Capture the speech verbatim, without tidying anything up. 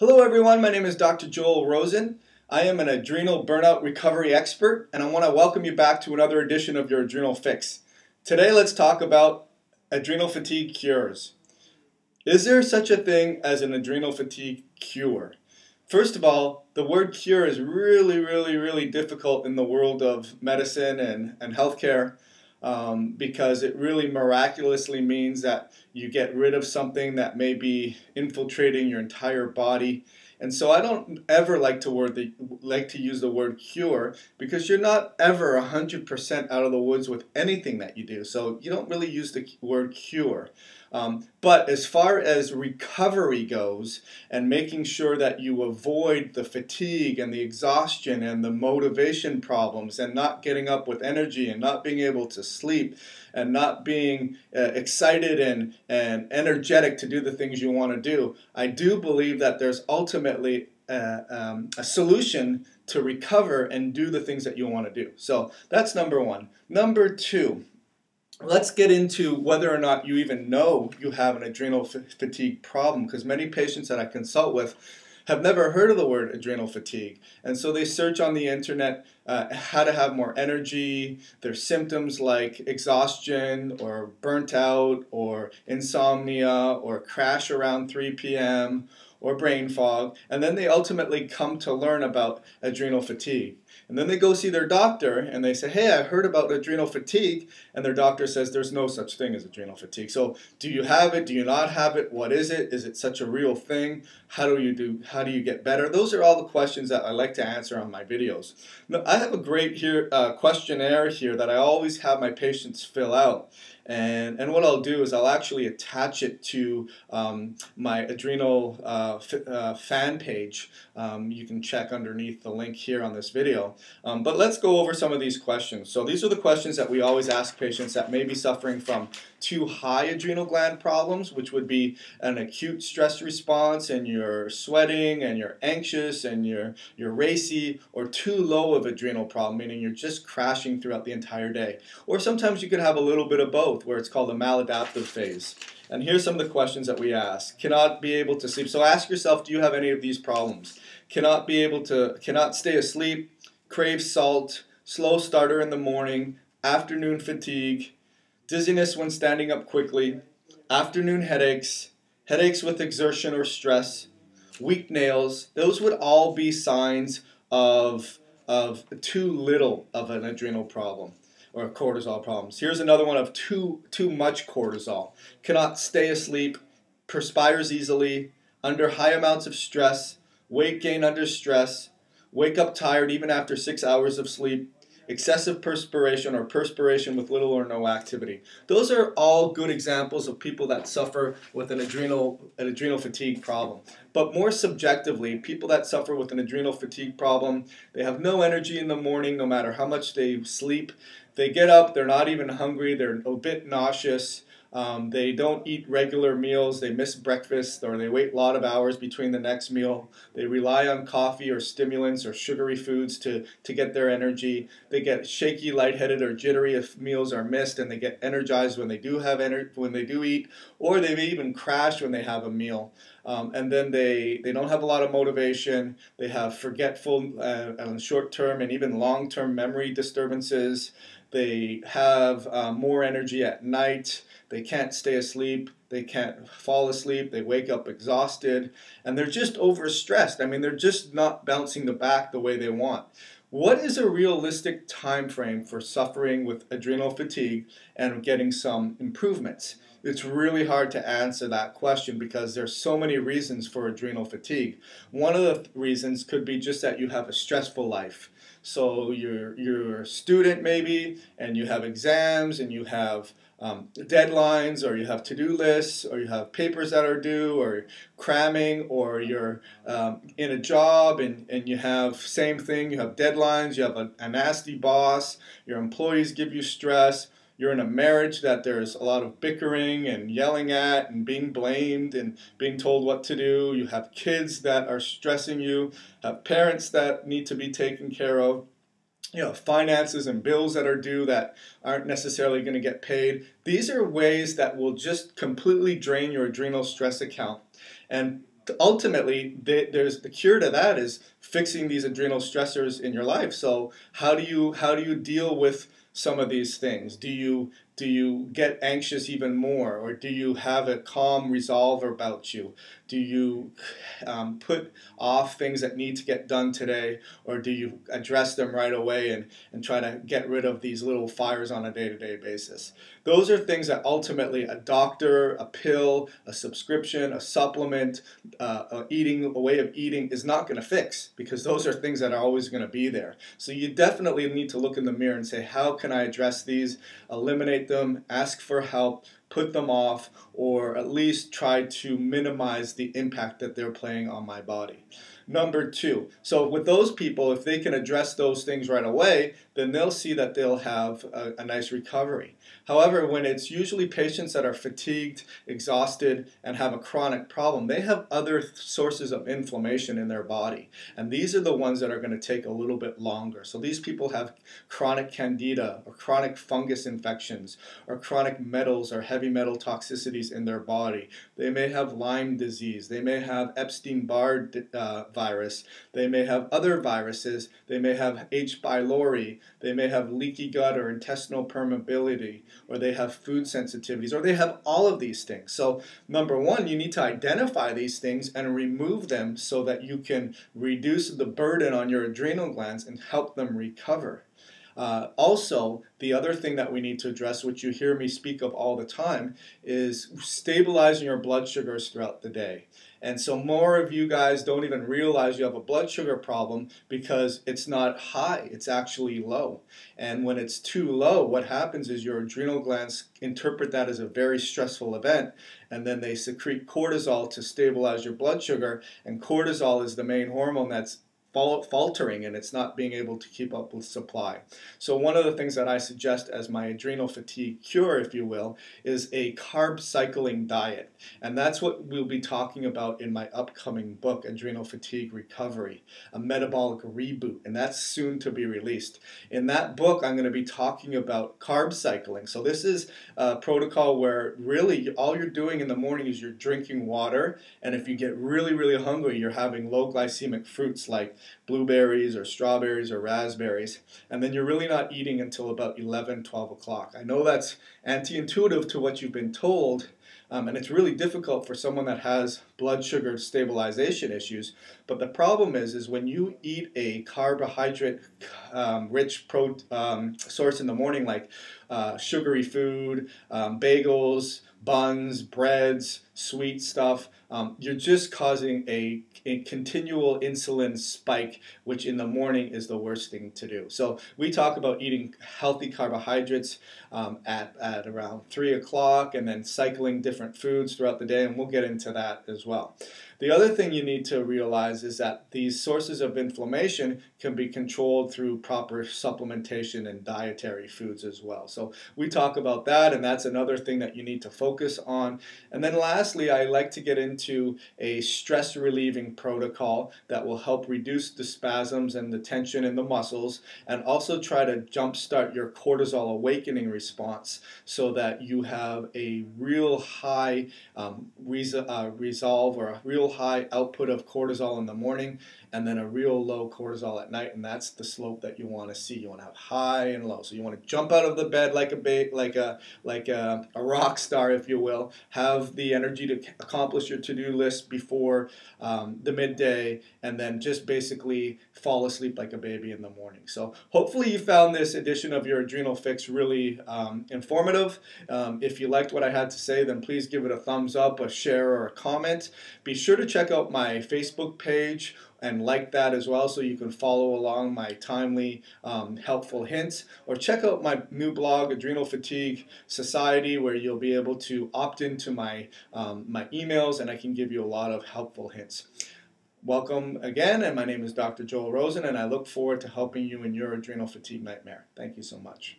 Hello everyone, my name is Doctor Joel Rosen. I am an adrenal burnout recovery expert, and I want to welcome you back to another edition of your Adrenal Fix. Today let's talk about adrenal fatigue cures. Is there such a thing as an adrenal fatigue cure? First of all, the word cure is really, really, really difficult in the world of medicine and, and healthcare um, because it really miraculously means that you get rid of something that may be infiltrating your entire body. And so I don't ever like to word the, like to use the word cure, because you're not ever one hundred percent out of the woods with anything that you do. So you don't really use the word cure. Um, but as far as recovery goes, and making sure that you avoid the fatigue and the exhaustion and the motivation problems and not getting up with energy and not being able to sleep and not being uh, excited and, and energetic to do the things you want to do, I do believe that there's ultimately Uh, um, a solution to recover and do the things that you want to do. So that's number one. Number two, let's get into whether or not you even know you have an adrenal fatigue problem, because many patients that I consult with have never heard of the word adrenal fatigue. And so they search on the internet uh, how to have more energy, their symptoms like exhaustion or burnt out or insomnia or crash around three P M or brain fog, and then they ultimately come to learn about adrenal fatigue. And then they go see their doctor and they say, hey, I heard about adrenal fatigue, and their doctor says there's no such thing as adrenal fatigue. So do you have it? Do you not have it? What is it? Is it such a real thing? How do you do? How do you get better? Those are all the questions that I like to answer on my videos. Now, I have a great here, uh, questionnaire here that I always have my patients fill out. And, and what I'll do is I'll actually attach it to um, my adrenal uh, f uh, fan page. Um, you can check underneath the link here on this video. Um, but let's go over some of these questions. So these are the questions that we always ask patients that may be suffering from too high adrenal gland problems, which would be an acute stress response and you're sweating and you're anxious and you're, you're racy, or too low of adrenal problem, meaning you're just crashing throughout the entire day. Or sometimes you could have a little bit of both, where it's called a maladaptive phase. And here's some of the questions that we ask. Cannot be able to sleep. So ask yourself, do you have any of these problems? Cannot be able to, cannot stay asleep, crave salt, slow starter in the morning, afternoon fatigue, dizziness when standing up quickly, afternoon headaches, headaches with exertion or stress, weak nails. Those would all be signs of, of too little of an adrenal problem, or cortisol problems. Here's another one of too, too much cortisol. Cannot stay asleep, perspires easily, under high amounts of stress, weight gain under stress, wake up tired even after six hours of sleep, excessive perspiration or perspiration with little or no activity. Those are all good examples of people that suffer with an adrenal, an adrenal fatigue problem. But more subjectively, people that suffer with an adrenal fatigue problem, they have no energy in the morning no matter how much they sleep. They get up, they're not even hungry, they're a bit nauseous. Um, they don't eat regular meals, they miss breakfast, or they wait a lot of hours between the next meal. They rely on coffee or stimulants or sugary foods to, to get their energy. They get shaky, lightheaded, or jittery if meals are missed, and they get energized when they do have ener when they do eat, or they may even crash when they have a meal. Um, and then they, they don't have a lot of motivation, they have forgetful uh, and short-term and even long-term memory disturbances. They have uh, more energy at night, they can't stay asleep, they can't fall asleep, they wake up exhausted, and they're just overstressed. I mean, they're just not bouncing the back the way they want. What is a realistic time frame for suffering with adrenal fatigue and getting some improvements? It's really hard to answer that question because there's so many reasons for adrenal fatigue. One of the reasons could be just that you have a stressful life. So you're, you're a student maybe, and you have exams, and you have um, deadlines, or you have to-do lists, or you have papers that are due, or cramming, or you're um, in a job and, and you have same thing, you have deadlines, you have a, a nasty boss, your employees give you stress. You're in a marriage that there's a lot of bickering and yelling at and being blamed and being told what to do. You have kids that are stressing you, have parents that need to be taken care of. You know, finances and bills that are due that aren't necessarily going to get paid. These are ways that will just completely drain your adrenal stress account and ultimately, they, there's the cure to that is fixing these adrenal stressors in your life. So how do you how do you deal with some of these things? Do you do you get anxious even more, or do you have a calm resolve about you? Do you um, put off things that need to get done today, or do you address them right away and, and try to get rid of these little fires on a day-to-day basis? Those are things that ultimately a doctor, a pill, a subscription, a supplement, uh, a eating, a way of eating is not going to fix, because those are things that are always going to be there. So you definitely need to look in the mirror and say, how can I address these, eliminate them, ask for help, put them off, or at least try to minimize the impact that they're playing on my body. Number two, so with those people, if they can address those things right away, then they'll see that they'll have a, a nice recovery. However, when it's usually patients that are fatigued, exhausted, and have a chronic problem, they have other sources of inflammation in their body. And these are the ones that are going to take a little bit longer. So these people have chronic candida or chronic fungus infections or chronic metals or heavy metal toxicities in their body. They may have Lyme disease. They may have Epstein-Barr uh, virus. They may have other viruses. They may have H. pylori. They may have leaky gut or intestinal permeability, or they have food sensitivities, or they have all of these things. So number one, you need to identify these things and remove them so that you can reduce the burden on your adrenal glands and help them recover. Uh, also, the other thing that we need to address, which you hear me speak of all the time, is stabilizing your blood sugars throughout the day. And so more of you guys don't even realize you have a blood sugar problem because it's not high, it's actually low. And when it's too low, what happens is your adrenal glands interpret that as a very stressful event, and then they secrete cortisol to stabilize your blood sugar, and cortisol is the main hormone that's faltering and it's not being able to keep up with supply. So one of the things that I suggest as my adrenal fatigue cure, if you will, is a carb cycling diet. And that's what we'll be talking about in my upcoming book, Adrenal Fatigue Recovery, a Metabolic Reboot, and that's soon to be released. In that book, I'm going to be talking about carb cycling. So this is a protocol where really all you're doing in the morning is you're drinking water, and if you get really, really hungry, you're having low glycemic fruits like blueberries or strawberries or raspberries, and then you're really not eating until about eleven, twelve o'clock. I know that's anti-intuitive to what you've been told, um, and it's really difficult for someone that has blood sugar stabilization issues, but the problem is is when you eat a carbohydrate um, rich pro um, source in the morning, like uh, sugary food, um, bagels, buns, breads, sweet stuff, um, you're just causing a, a continual insulin spike, which in the morning is the worst thing to do. So we talk about eating healthy carbohydrates um, at, at around three o'clock, and then cycling different foods throughout the day, and we'll get into that as well. The other thing you need to realize is that these sources of inflammation can be controlled through proper supplementation and dietary foods as well. So we talk about that, and that's another thing that you need to focus on. And then lastly, I like to get into a stress relieving protocol that will help reduce the spasms and the tension in the muscles, and also try to jumpstart your cortisol awakening response so that you have a real high um, res uh, resolve or a real high output of cortisol in the morning, and then a real low cortisol at night, and that's the slope that you want to see. You want to have high and low. So you want to jump out of the bed like a ba like a like a, a rock star, if you will. Have the energy to accomplish your to-do list before um, the midday, and then just basically fall asleep like a baby in the morning. So hopefully you found this edition of your Adrenal Fix really um, informative. Um, if you liked what I had to say, then please give it a thumbs up, a share, or a comment. Be sure to check out my Facebook page and like that as well, so you can follow along my timely, um, helpful hints. Or check out my new blog, Adrenal Fatigue Society, where you'll be able to opt into my, um, my emails, and I can give you a lot of helpful hints. Welcome again, and my name is Doctor Joel Rosen, and I look forward to helping you in your adrenal fatigue nightmare. Thank you so much.